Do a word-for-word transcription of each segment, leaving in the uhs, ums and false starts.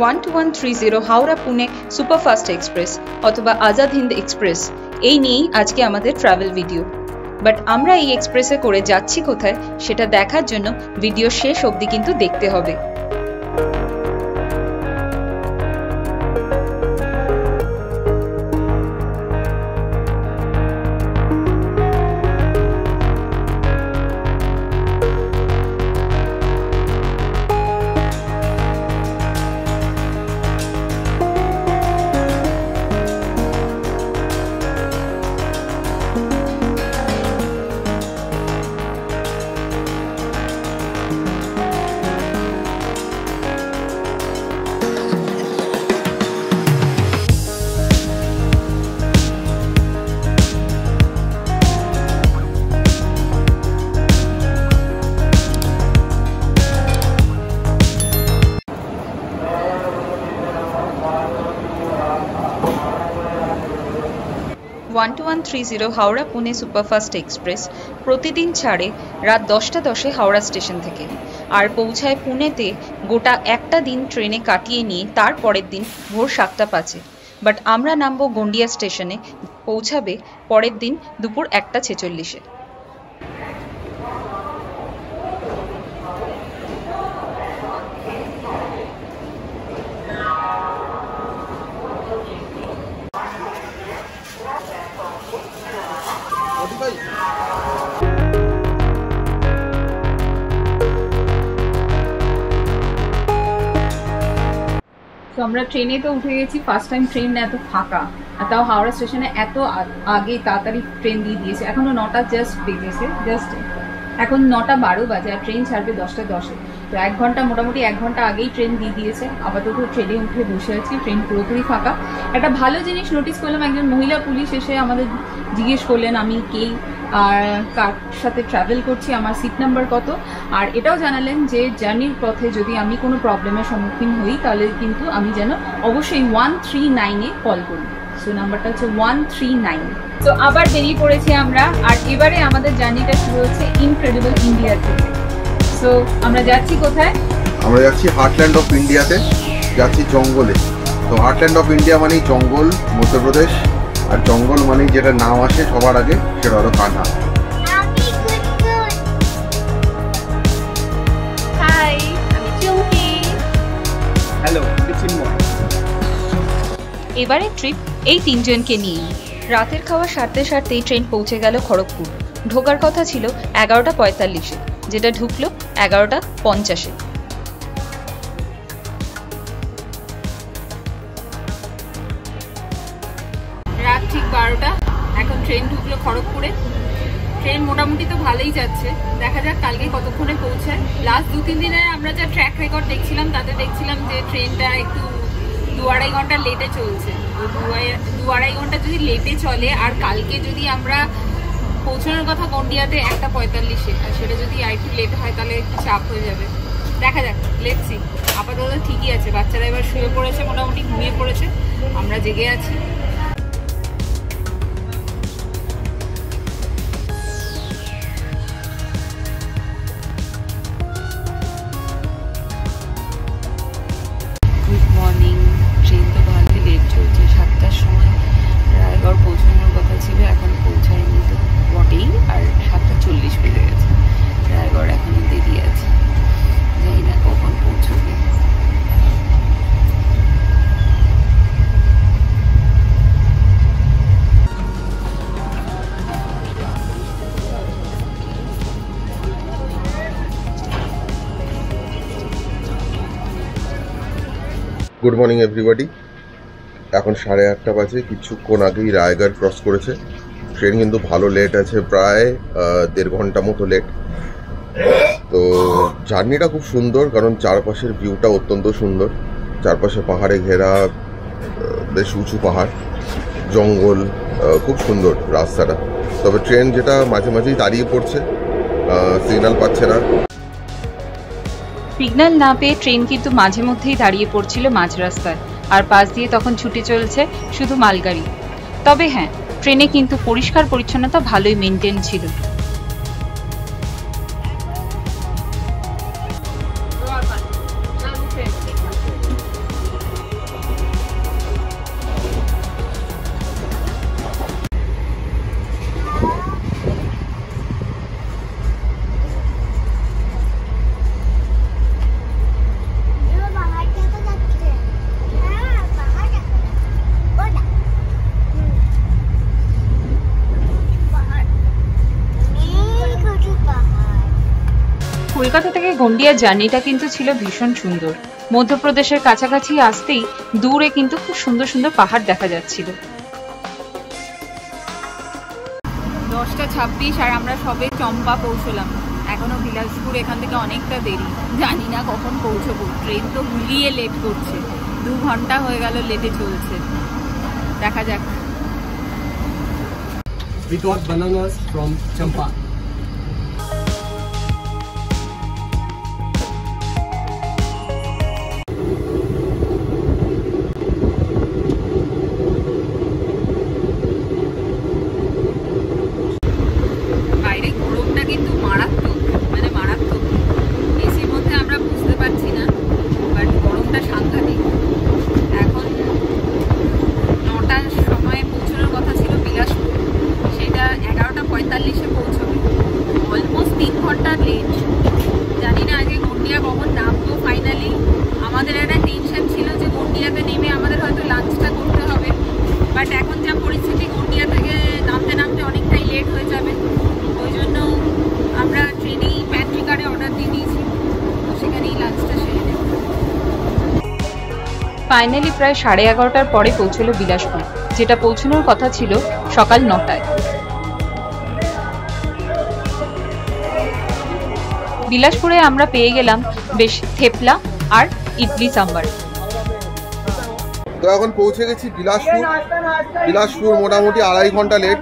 one two one three zero Howrah Pune superfast express অথবা Azad Hind express, এই নিয়েই আজকে আমাদের ট্রাভেল ভিডিও। বাট আমরা এই এক্সপ্রেসে করে যাচ্ছি কোথায় সেটা দেখার জন্য ভিডিও শেষ অবধি কিন্তু দেখতে হবে। one two one three zero Howrah Pune superfast express প্রতিদিন ছাড়ে রাত দশটা দশে হাওড়া স্টেশন থেকে আর পৌঁছায় পুনেতে। গোটা একটা দিন ট্রেনে কাটিয়ে নিয়ে তার পরের দিন ভোর সাতটা পাঁচে। বাট আমরা নামবো গন্ডিয়া স্টেশনে, পৌঁছাবে পরের দিন দুপুর একটা ছেচল্লিশে। তো আমরা ট্রেনে তো উঠে গেছি, ফার্স্ট টাইম ট্রেন এত ফাঁকা, আর তাও হাওড়া স্টেশনে এত আগে তাড়াতাড়ি ট্রেন দিয়ে দিয়েছে। এখনও নটা জাস্ট বেজেছে, জাস্ট এখন নটা বারো বাজে আর ট্রেন ছাড়বে দশটা দশে। তো এক ঘন্টা মোটামুটি এক ঘন্টা আগেই ট্রেন দিয়ে দিয়েছে। আপাতত ট্রেনে উঠে বসে আছি, ট্রেন পুরোপুরি ফাঁকা। একটা ভালো জিনিস নোটিস করলাম, একজন মহিলা পুলিশ এসে আমাদের জিজ্ঞেস করলেন আমি কে আর কার সাথে ট্রাভেল করছি, আমার সিট নাম্বার কত, আর এটাও জানালেন যে জার্নির পথে যদি আমি কোনো প্রবলেমের সম্মুখীন হই তাহলে কিন্তু আমি যেন অবশ্যই ওয়ান থ্রি নাইনে কল করি। সো নাম্বারটা হচ্ছে ওয়ান থ্রি নাইন। তো আবার বেরিয়ে পড়েছি আমরা, আর এবারে আমাদের জার্নিটা শুরু হচ্ছে ইনক্রেডিবল ইন্ডিয়া থেকে। সো আমরা যাচ্ছি কোথায়? আমরা যাচ্ছি হার্টল্যান্ড অফ ইন্ডিয়াতে, যাচ্ছি জঙ্গলে। তো হার্টল্যান্ড অফ ইন্ডিয়া মানেই জঙ্গল, মধ্যপ্রদেশ, আর জঙ্গল মানে যেটা নাম আসে সবার আগে সেটা হলো কানহা। এবারে ট্রিপ এই তিনজনকে নিয়ে। রাতের খাওয়া সারতে সারতেই ট্রেন পৌঁছে গেল খড়গপুর। ঢোকার কথা ছিল এগারোটা পঁয়তাল্লিশে, যেটা ঢুকলো এগারোটা পঞ্চাশে। রাত ঠিক বারোটা, এখন ট্রেন ঢুকলো খড়গপুরে। ট্রেন মোটামুটি তো ভালোই যাচ্ছে, দেখা যাক কালকে কতক্ষণে পৌঁছায়। লাস্ট দু তিন দিনে আমরা যা ট্র্যাক রেকর্ড দেখছিলাম তাতে দেখছিলাম যে ট্রেনটা একটু দু আড়াই ঘন্টা লেটে চলছে। দু আড়াই ঘন্টা যদি লেটে চলে আর কালকে যদি আমরা পৌঁছানোর কথা গন্ডিয়াতে একটা পঁয়তাল্লিশে, আর সেটা যদি আর একটু লেট হয় তাহলে একটু চাপ হয়ে যাবে। দেখা যাক, লেটস সি। আপাতত ঠিকই আছে, বাচ্চারা এবার শুয়ে পড়েছে, মোটামুটি ঘুমিয়ে পড়েছে, আমরা জেগে আছি। Good morning everybody. এখন সাড়ে আটটা বাজে, কিছুক্ষণ আগেই রায়গড় ক্রস করেছে ট্রেন, কিন্তু ভালো লেট আছে, প্রায় দেড় ঘন্টা মতো লেট। তো জার্নিটা খুব সুন্দর, কারণ চারপাশের ভিউটা অত্যন্ত সুন্দর। চারপাশে পাহাড়ে ঘেরা, বেশ উঁচু পাহাড়, জঙ্গল, খুব সুন্দর রাস্তাটা। তবে ট্রেন যেটা মাঝে মাঝেই দাঁড়িয়ে পড়ছে, সিগন্যাল পাচ্ছে না। সিগন্যাল না পেয়ে ট্রেন কিন্তু মাঝে মধ্যেই দাঁড়িয়ে পড়ছিল মাঝ রাস্তায়, আর পাশ দিয়ে তখন ছুটে চলছে শুধু মালগাড়ি। তবে হ্যাঁ, ট্রেনে কিন্তু পরিষ্কার পরিচ্ছন্নতা ভালোই মেনটেন ছিল। কলকাতা থেকে গন্ডিয়া জার্নিটা কিন্তু ছিল ভীষণ সুন্দর। মধ্যপ্রদেশের কাছাকাছি আসতেই দূরে কিন্তু খুব সুন্দর সুন্দর পাহাড় দেখা যাচ্ছিল। দশটা ছাব্বিশ আর আমরা সবে চম্পা পৌঁছলাম। এখনো বিলাসপুর এখান থেকে অনেকটা দেরি, জানি না কখন পৌঁছবো। ট্রেন তো ভুলিয়ে লেট করছে, দু ঘন্টা হয়ে গেল লেটে চলছে, দেখা যাক। We got bananas from Champa. Finally প্রায় সাড়ে এগারোটার পরে পৌঁছলো বিলাসপুর, যেটা পৌঁছানোর কথা ছিল সকাল নটায়। বিলাসপুরে আমরা পেয়ে গেলাম বেশ থেপলা আর ইডলি সাম্বার। তো এখন পৌঁছে গেছি বিলাসপুর। বিলাসপুর মোটামুটি আড়াই ঘন্টা লেট,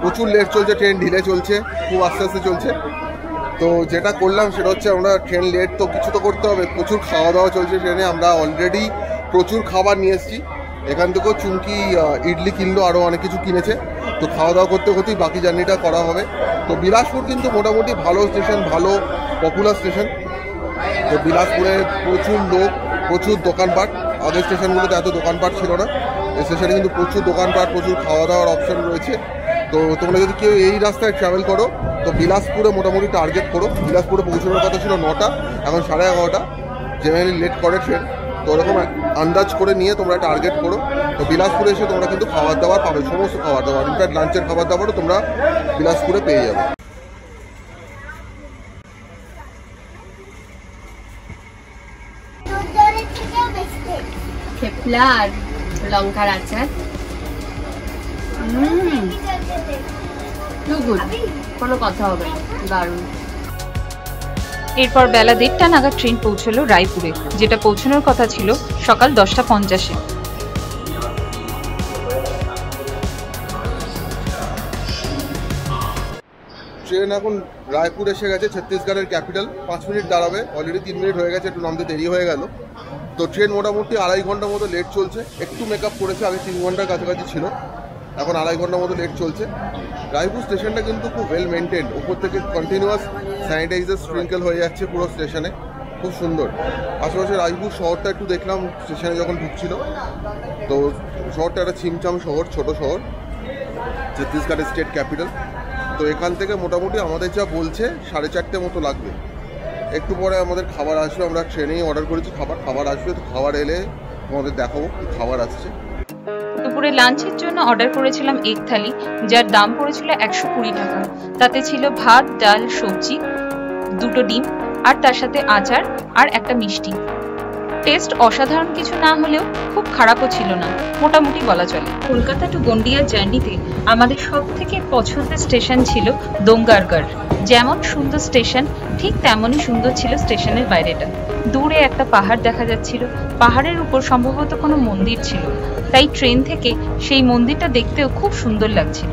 প্রচুর লেট চলছে, ট্রেন ঢিলে চলছে, খুব আস্তে আস্তে চলছে। তো যেটা করলাম সেটা হচ্ছে আমরা ট্রেন লেট তো কিছু তো করতে হবে, প্রচুর খাওয়া দাওয়া চলছে ট্রেনে। আমরা অলরেডি প্রচুর খাবার নিয়ে এসেছি, এখান থেকেও চুমকি ইডলি কিনলো, আরও অনেক কিছু কিনেছে। তো খাওয়া দাওয়া করতে করতেই বাকি জার্নিটা করা হবে। তো বিলাসপুর কিন্তু মোটামুটি ভালো স্টেশন, ভালো পপুলার স্টেশন। তো বিলাসপুরে প্রচুর লোক, প্রচুর দোকানপাট। আগের স্টেশনগুলোতে এত দোকানপাট ছিল না, এই স্টেশনে কিন্তু প্রচুর দোকানপাট, প্রচুর খাওয়া দাওয়ার অপশান রয়েছে। তো তোমরা যদি কেউ এই রাস্তায় ট্রাভেল করো তো বিলাসপুরে মোটামুটি টার্গেট করো। বিলাসপুরে পৌঁছানোর কথা ছিল নটা, এখন সাড়ে এগারোটা, জেনারেলি লেট করে ট্রেন। তো ওরকম আন্দাজ করে নিয়ে তোমরা টার্গেট করো। তো বিলাসপুরে এসে তোমরা কিন্তু খাবার দাবার পাবে, সমস্ত খাবার দাবার, ইনফ্যাক্ট লাঞ্চের খাবার দাবারও তোমরা বিলাসপুরে পেয়ে যাবে। খেপলা আর লঙ্কার আচার, কোনো কথা হবে না, দারুণ। এরপর বেলা দেড়টা নাগাদ ট্রেন পৌঁছলো রায়পুরে, যেটা পৌঁছানোর কথা ছিল সকাল দশটা পঞ্চাশে। ট্রেন এখন রায়পুর এসে গেছে, ছত্তিশগড়ের ক্যাপিটাল। পাঁচ মিনিট দাঁড়াবে, অলরেডি তিন মিনিট হয়ে গেছে, একটু নামতে দেরি হয়ে গেল। তো ট্রেন মোটামুটি আড়াই ঘন্টার মতো লেট চলছে, একটু মেক আপ করেছে, আগে তিন ঘন্টার কাছাকাছি ছিল, এখন আড়াই ঘন্টার মতো লেট চলছে। রায়পুর স্টেশনটা কিন্তু খুব ওয়েল মেনটেন্ড, উপর থেকে কন্টিনিউয়াস স্যানিটাইজার স্প্রিঙ্কেল হয়ে যাচ্ছে পুরো স্টেশনে, খুব সুন্দর। আশেপাশে রায়পুর শহরটা একটু দেখলাম স্টেশনে যখন ঢুকছিল। তো শহরটা একটা ছিমছাম শহর, ছোট শহর, ছত্তিশগড়ের স্টেট ক্যাপিটাল। তো এখান থেকে মোটামুটি আমাদের যা বলছে সাড়ে চারটে মতো লাগবে। একটু পরে আমাদের খাবার আসবে, আমরা ট্রেনেই অর্ডার করেছি খাবার, খাবার আসবে। তো খাবার এলে তোমাদের দেখাবো কি খাবার আসছে। দুপুরে লাঞ্চের জন্য অর্ডার করেছিলাম এক থালি, যার দাম পড়েছিল একশো কুড়ি টাকা। তাতে ছিল ভাত, ডাল, সবজি, দুটো ডিম আর তার সাথে আচার আর একটা মিষ্টি। টেস্ট অসাধারণ কিছু না হলেও খুব খারাপও ছিল না, মোটামুটি বলা চলে। কলকাতা টু গন্ডিয়া জার্নিতে আমাদের সব থেকে পছন্দের স্টেশন ছিল দোঙ্গারগড়। যেমন সুন্দর স্টেশন, ঠিক তেমনই সুন্দর ছিল স্টেশনের বাইরেটা। দূরে একটা পাহাড় দেখা যাচ্ছিল, পাহাড়ের উপর সম্ভবত কোনো মন্দির ছিল, তাই ট্রেন থেকে সেই মন্দিরটা দেখতেও খুব সুন্দর লাগছিল।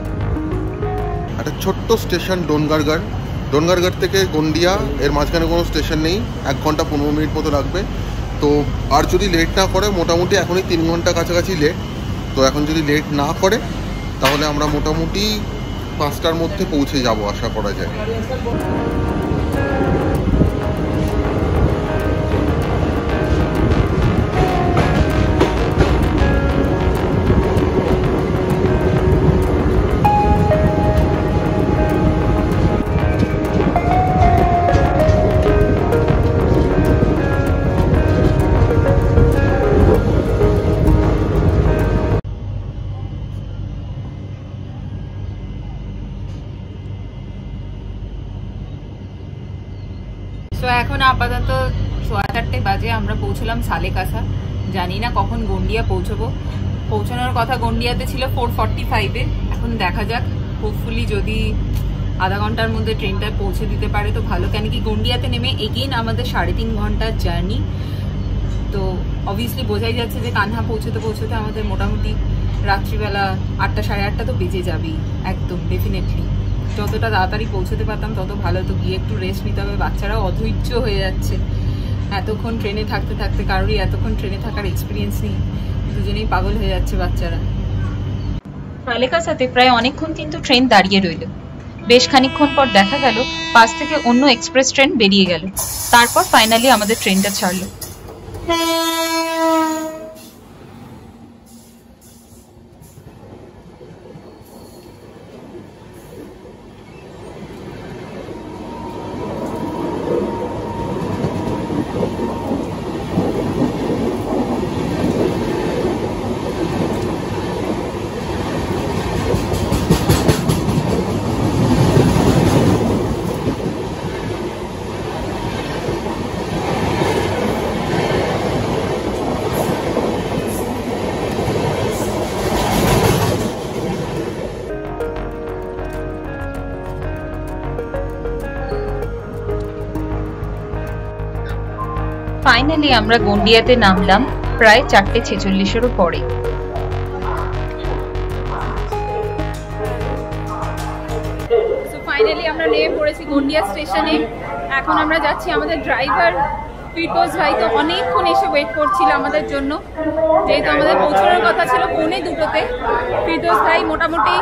একটা ছোট্ট স্টেশন ডোনগারগড়। ডোনগারগড় থেকে গন্ডিয়া এর মাঝখানে কোনো স্টেশন নেই, এক ঘন্টা পনেরো মিনিট মতো লাগবে। তো আর যদি লেট না করে, মোটামুটি এখনই তিন ঘন্টা কাছাকাছি লেট, তো এখন যদি লেট না করে তাহলে আমরা মোটামুটি পাঁচটার মধ্যে পৌঁছে যাব আশা করা যায়। সম্ভবত ছয় চারটে বাজে আমরা পৌঁছলাম সালেকাসা। জানি না কখন গন্ডিয়া পৌঁছবো, পৌঁছানোর কথা গন্ডিয়াতে ছিল ফোর ফর্টি ফাইভে। এখন দেখা যাক, হোপফুলি যদি আধা ঘন্টার মধ্যে ট্রেনটা পৌঁছে দিতে পারে তো ভালো, কেন কি গন্ডিয়াতে নেমে এগেইন আমাদের সাড়ে তিন ঘন্টার জার্নি। তো অবভিয়াসলি বোঝাই যাচ্ছে যে কান্হা পৌঁছতে পৌঁছতে আমাদের মোটামুটি রাত্রিবেলা আটটা সাড়ে আটটা তো বেজে যাবেই একদম ডেফিনেটলি। যতটা তাড়াতাড়ি পৌঁছতে পারতাম তত ভালো, তো গিয়ে একটু রেস্ট নিতে হবে। বাচ্চারাও অধৈর্য হয়ে যাচ্ছে এতক্ষণ ট্রেনে থাকতে থাকতে, কারোরই এতক্ষণ ট্রেনে থাকার এক্সপিরিয়েন্স নেই, দুজনেই পাগল হয়ে যাচ্ছে বাচ্চারা। সালেকাসাতে প্রায় অনেকক্ষণ কিন্তু ট্রেন দাঁড়িয়ে রইল। বেশ খানিকক্ষণ পর দেখা গেল পাশ থেকে অন্য এক্সপ্রেস ট্রেন বেরিয়ে গেল, তারপর ফাইনালি আমাদের ট্রেনটা ছাড়লো। ফাইনালি আমরা গন্ডিয়াতে নামলাম প্রায় চারটে ছেচল্লিশেরও পরে। ফাইনালি আমরা নেমে পড়েছি গন্ডিয়া স্টেশনে। এখন আমরা যাচ্ছি, আমাদের ড্রাইভার ফিরদৌস ভাই তো অনেকক্ষণ এসে ওয়েট করছিল আমাদের জন্য, যেহেতু আমাদের পৌঁছানোর কথা ছিল পৌনে দুটোতে। ফিরদৌস ভাই মোটামুটি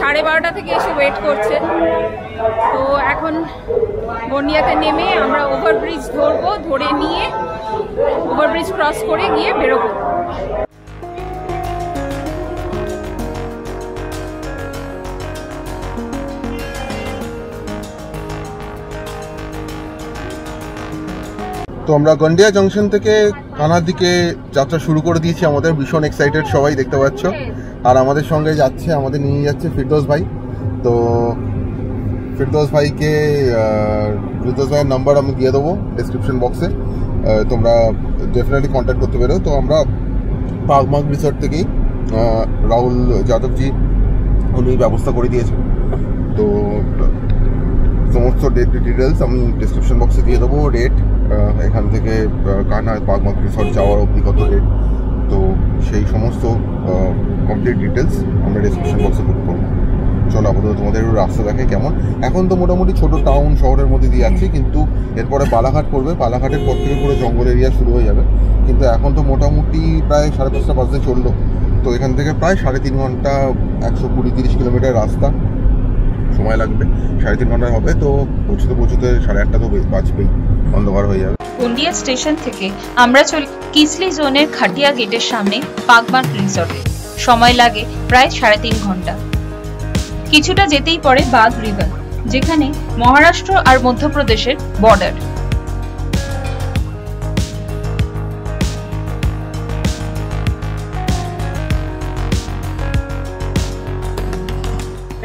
সাড়ে বারোটা থেকে এসে ওয়েট করছে। তো এখন গন্ডিয়াতে নেমে আমরা ওভারব্রিজ ধরবো, ধরে নিয়ে ওভারব্রিজ ক্রস করে গিয়ে বেরোবো। তো আমরা গন্ডিয়া জংশন থেকে কানার দিকে যাত্রা শুরু করে দিয়েছি। আমাদের ভীষণ এক্সাইটেড সবাই, দেখতে পাচ্ছ। আর আমাদের সঙ্গে যাচ্ছে, আমাদের নিয়ে যাচ্ছে ফিরদৌস ভাই। তো ফিরদৌস ভাইকে ফিরদৌস ভাইয়ের নাম্বার আমি দিয়ে দেবো ডিসক্রিপশন বক্সে, তোমরা ডেফিনেটলি কন্ট্যাক্ট করতে পারো। তো আমরা পাগমার রিসর্ট থেকেই, রাহুল যাদবজি উনি ব্যবস্থা করে দিয়েছেন। তো সমস্ত ডিটেলস আমি ডিসক্রিপশন বক্সে দিয়ে দেবো, রেট এখান থেকে কানা পাগমার রিসর্ট যাওয়ার অবধি কত রেট, তো সেই সমস্ত কমপ্লিট ডিটেলস আমরা ডিসক্রিপশন বক্সে পুট করবো। চলো আপাতত তোমাদের রাস্তা দেখে কেমন। এখন তো মোটামুটি ছোটো টাউন শহরের মধ্যে দিয়ে যাচ্ছি, কিন্তু এরপরে বালাঘাট পড়বে, বালাঘাটের পর থেকে পুরো জঙ্গল এরিয়া শুরু হয়ে যাবে। কিন্তু এখন তো মোটামুটি প্রায় সাড়ে পাঁচটা বাজতে চললো, তো এখান থেকে প্রায় সাড়ে তিন ঘন্টা একশো কুড়ি তিরিশ কিলোমিটার রাস্তা সময় লাগবে, সাড়ে তিন ঘন্টা হবে। তো পৌঁছতে পৌঁছতে সাড়ে আটটা তো বাজবেই, অন্ধকার হয়ে যাবে। গন্ডিয়া স্টেশন থেকে আমরা চলি কিসলি জোনের খাটিয়া গেটের সামনে পাগমার রিসর্টে। সময় লাগে প্রায় সাড়ে তিন ঘন্টা। কিছুটা যেতেই পড়ে বাগ রিভার, যেখানে মহারাষ্ট্র আর মধ্যপ্রদেশের বর্ডার।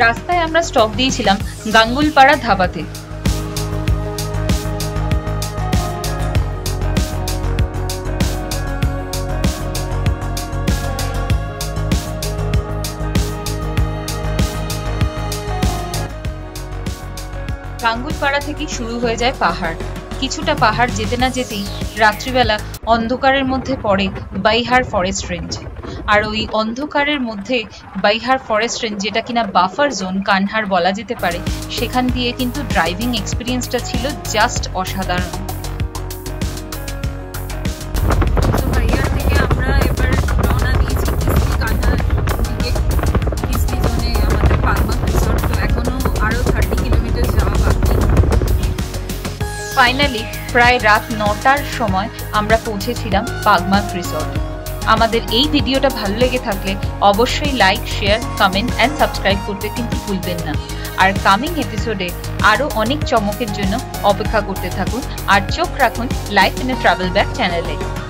রাস্তায় আমরা স্টপ দিয়েছিলাম গাঙ্গুলপাড়া ধাবাতে। গাঙ্গুলপাড়া থেকে শুরু হয়ে যায় পাহাড়। কিছুটা পাহাড় যেতে না যেতেই রাত্রিবেলা অন্ধকারের মধ্যে পড়ে বাইহার ফরেস্ট রেঞ্জ। আর ওই অন্ধকারের মধ্যে বাইহার ফরেস্ট রেঞ্জ, যেটা কিনা বাফার জোন কানহার বলা যেতে পারে, সেখান দিয়ে কিন্তু ড্রাইভিং এক্সপিরিয়েন্সটা ছিল জাস্ট অসাধারণ। ফাইনালি প্রায় রাত নটার সময় আমরা পৌঁছেছিলাম পাগমার রিসর্ট। আমাদের এই ভিডিওটা ভালো লেগে থাকলে অবশ্যই like, share, comment and subscribe করতে কিন্তু ভুলবেন না। আর কামিং এপিসোডে আরও অনেক চমকের জন্য অপেক্ষা করতে থাকুন, আর চোখ রাখুন life in a travel bag চ্যানেলে।